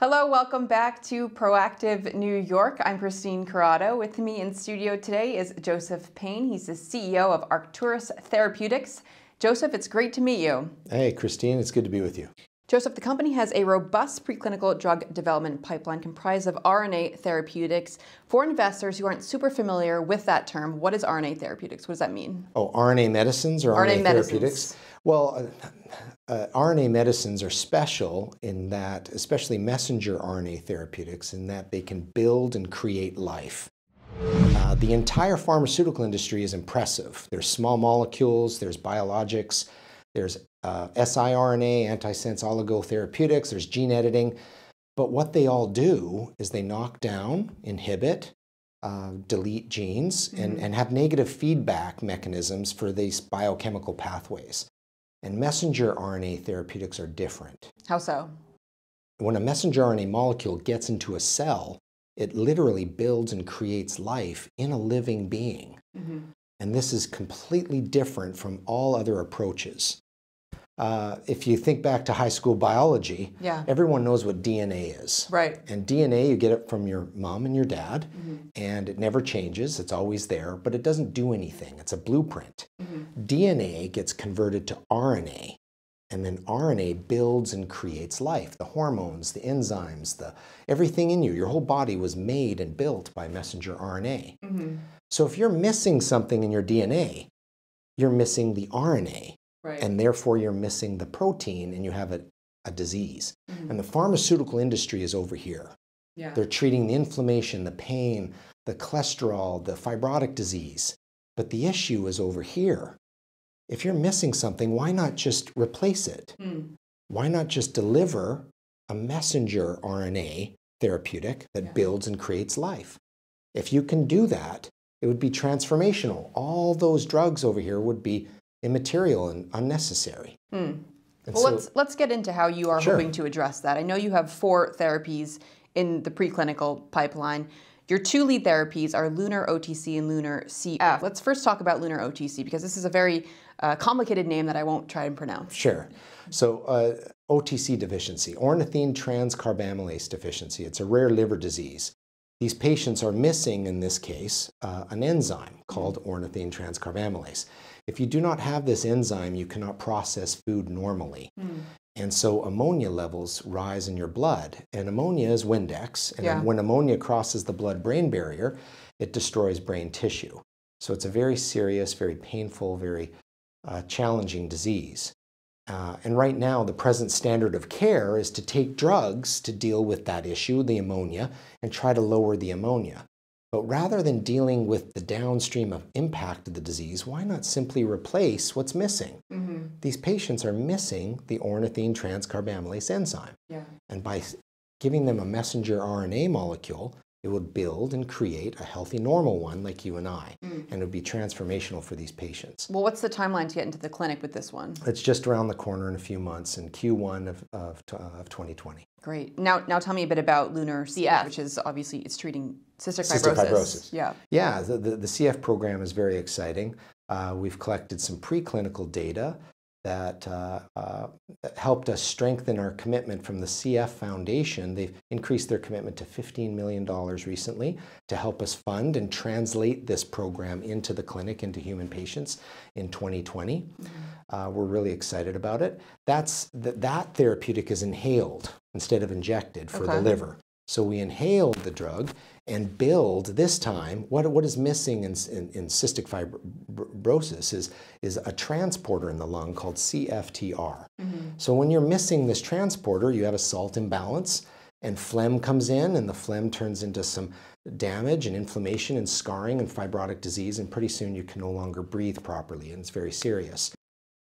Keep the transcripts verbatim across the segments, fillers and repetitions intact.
Hello, welcome back to Proactive New York. I'm Christine Corrado. With me in studio today is Joseph Payne. He's the C E O of Arcturus Therapeutics. Joseph, it's great to meet you. Hey, Christine, it's good to be with you. Joseph, the company has a robust preclinical drug development pipeline comprised of R N A therapeutics. For investors who aren't super familiar with that term, what is R N A therapeutics? What does that mean? Oh, R N A medicines or R N A, R N A therapeutics? Well, uh, uh, R N A medicines are special in that, especially messenger R N A therapeutics, in that they can build and create life. Uh, the entire pharmaceutical industry is impressive. There's small molecules, there's biologics, there's Uh, siRNA, antisense oligotherapeutics, there's gene editing, but what they all do is they knock down, inhibit, uh, delete genes, mm-hmm. and, and have negative feedback mechanisms for these biochemical pathways. And messenger R N A therapeutics are different. How so? When a messenger R N A molecule gets into a cell, it literally builds and creates life in a living being. Mm-hmm. And this is completely different from all other approaches. Uh, if you think back to high school biology, yeah. everyone knows what D N A is. Right. And D N A, you get it from your mom and your dad, mm-hmm. and it never changes. It's always there, but it doesn't do anything. It's a blueprint. Mm-hmm. D N A gets converted to R N A, and then R N A builds and creates life. The hormones, the enzymes, the everything in you. Your whole body was made and built by messenger R N A. Mm-hmm. So if you're missing something in your D N A, you're missing the R N A. Right. And therefore you're missing the protein and you have a, a disease. Mm-hmm. And the pharmaceutical industry is over here. Yeah. They're treating the inflammation, the pain, the cholesterol, the fibrotic disease. But the issue is over here. If you're missing something, why not just replace it? Mm. Why not just deliver a messenger R N A therapeutic that yeah. builds and creates life? If you can do that, it would be transformational. All those drugs over here would be immaterial and unnecessary. Mm. And well, so, let's let's get into how you are sure. hoping to address that. I know you have four therapies in the preclinical pipeline. Your two lead therapies are Lunar O T C and Lunar C F. Let's first talk about Lunar O T C because this is a very uh, complicated name that I won't try and pronounce. Sure. So uh, O T C deficiency, ornithine transcarbamylase deficiency. It's a rare liver disease. These patients are missing, in this case, uh, an enzyme called ornithine transcarbamylase. If you do not have this enzyme, you cannot process food normally. Mm. And so ammonia levels rise in your blood. And ammonia is Windex. And yeah. when ammonia crosses the blood-brain barrier, it destroys brain tissue. So it's a very serious, very painful, very uh, challenging disease. Uh, and right now, the present standard of care is to take drugs to deal with that issue, the ammonia, and try to lower the ammonia. But rather than dealing with the downstream of impact of the disease, why not simply replace what's missing? Mm-hmm. These patients are missing the ornithine transcarbamylase enzyme. Yeah. And by giving them a messenger R N A molecule, it would build and create a healthy, normal one like you and I, mm. and it would be transformational for these patients. Well, what's the timeline to get into the clinic with this one? It's just around the corner in a few months, in Q one of, of, uh, of twenty twenty. Great. Now, now tell me a bit about Lunar C F, which is obviously, it's treating cystic fibrosis. Cystic fibrosis. Yeah. Yeah, the, the, the C F program is very exciting. Uh, we've collected some preclinical data that uh, uh, helped us strengthen our commitment from the C F Foundation. They've increased their commitment to fifteen million dollars recently to help us fund and translate this program into the clinic, into human patients in twenty twenty. Mm-hmm. uh, we're really excited about it. That's, th that therapeutic is inhaled instead of injected for okay. the liver. So we inhale the drug and build, this time, what, what is missing in, in, in cystic fibrosis is, is a transporter in the lung called C F T R. Mm-hmm. So when you're missing this transporter, you have a salt imbalance and phlegm comes in and the phlegm turns into some damage and inflammation and scarring and fibrotic disease, and pretty soon you can no longer breathe properly, and it's very serious.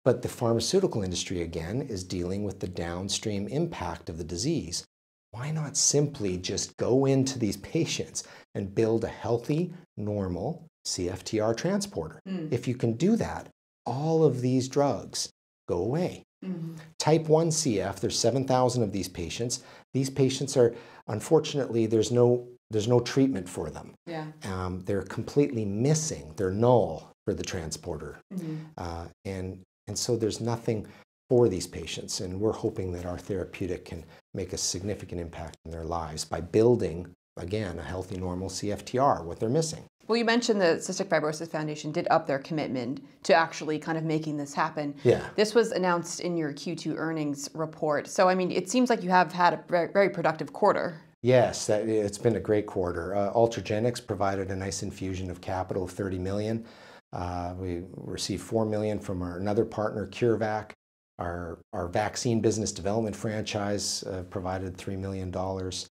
But the pharmaceutical industry, again, is dealing with the downstream impact of the disease. Why not simply just go into these patients and build a healthy, normal C F T R transporter? Mm. If you can do that, all of these drugs go away. Mm-hmm. Type one C F, there's seven thousand of these patients. These patients are, unfortunately, there's no, there's no treatment for them. Yeah. Um, they're completely missing. They're null. for the transporter. Mm-hmm. uh, and, and so there's nothing for these patients, and we're hoping that our therapeutic can make a significant impact in their lives by building, again, a healthy, normal C F T R, what they're missing. Well, you mentioned the Cystic Fibrosis Foundation did up their commitment to actually kind of making this happen. Yeah. This was announced in your Q two earnings report. So, I mean, it seems like you have had a very productive quarter. Yes, that, it's been a great quarter. Uh, Ultragenyx provided a nice infusion of capital of thirty million dollars. Uh, we received four million dollars from our another partner, CureVac. Our, our vaccine business development franchise uh, provided three million dollars.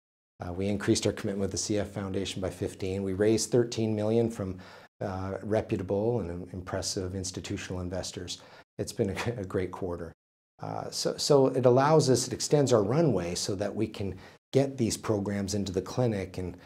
Uh, we increased our commitment with the C F Foundation by fifteen. We raised thirteen million dollars from uh, reputable and impressive institutional investors. It's been a, a great quarter. Uh, so, so it allows us, it extends our runway so that we can get these programs into the clinic and,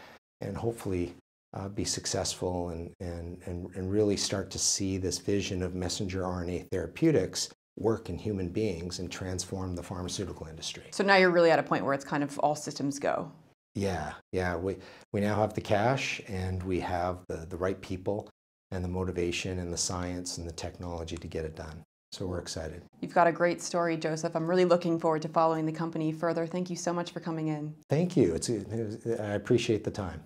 and hopefully uh, be successful and, and, and, and really start to see this vision of messenger R N A therapeutics work in human beings and transform the pharmaceutical industry. So now you're really at a point where it's kind of all systems go. Yeah, yeah. We, we now have the cash, and we have the, the right people and the motivation and the science and the technology to get it done. So we're excited. You've got a great story, Joseph. I'm really looking forward to following the company further. Thank you so much for coming in. Thank you. It's, it was, I appreciate the time.